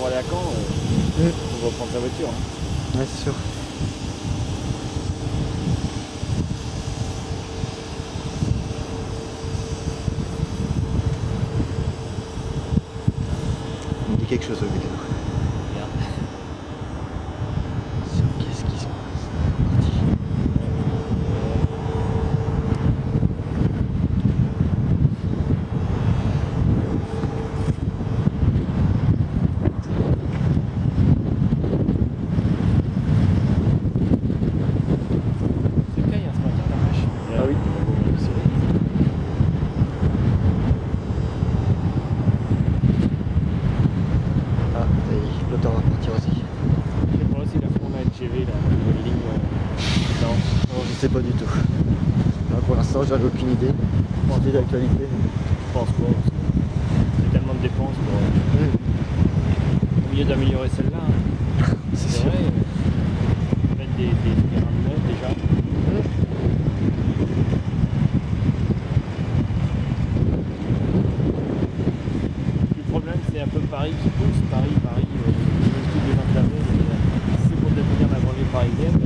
pour aller à Caen, on va prendre sa voiture. Hein. Ouais, c'est sûr. Il me dit quelque chose au vidéo. Je sais pas du tout. Alors pour l'instant, j'avais aucune idée. Pas envie d'actualité. Je pense quoi? C'est tellement de dépenses pour... Au lieu d'améliorer celle-là, hein. C'est vrai. Mettre des terrains de mode déjà. Le problème, c'est un peu Paris qui pousse. Paris, tout le monde l'avait. C'est pour devenir la banlieue parisienne.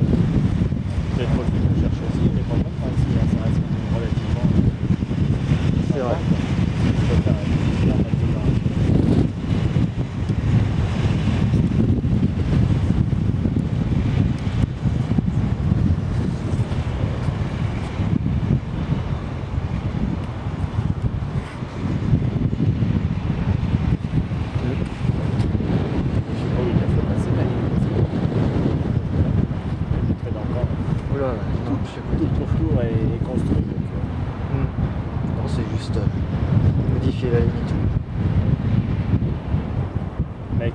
Peut-être qu'on cherche aussi, mais pas mal par ici, là, ça reste relativement. C'est vrai. Je préfère faire mal de Paris.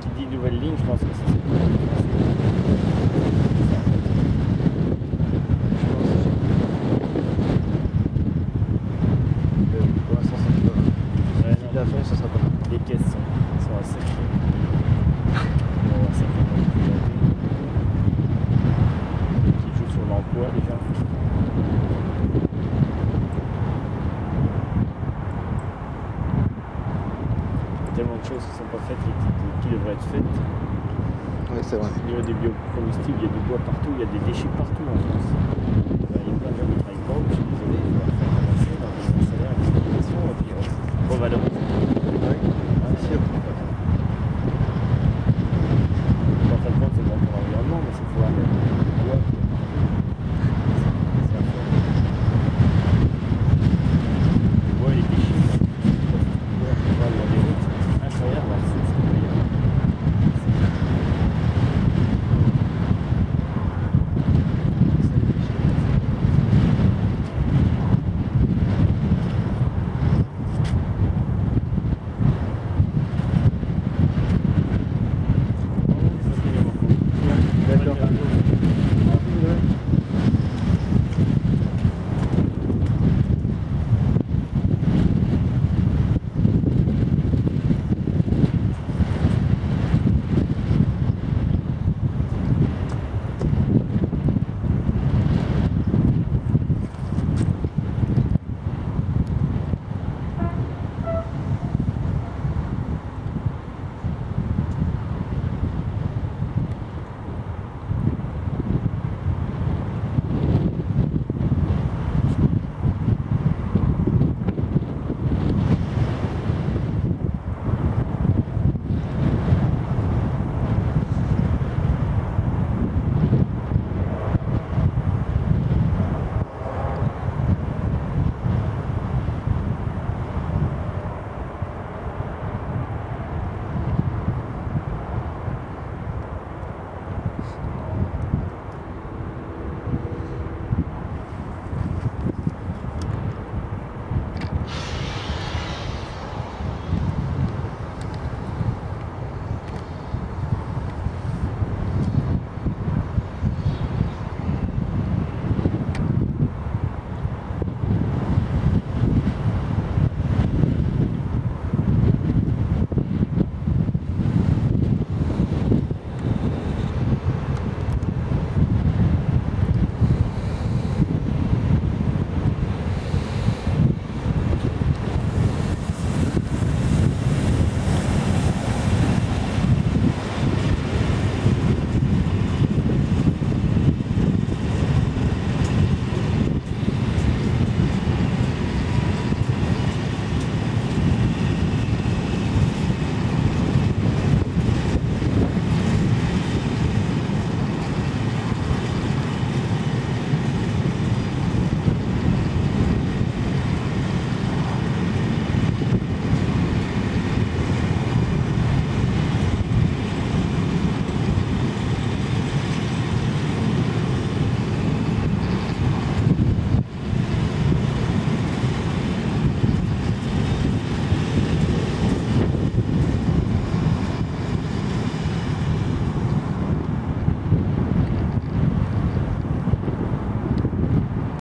Qui dit nouvelle ligne, je pense que c'est ça. Pour l'instant, ça ne va pas. Ça sera pas. Les caisses sont assez qui joue sur l'emploi déjà. Tellement de choses qui sont pas faites et qui devraient être faites. Oui, c'est vrai. Au niveau des biocombustibles, il y a du bois partout, il y a des déchets partout en France.